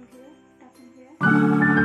up in here.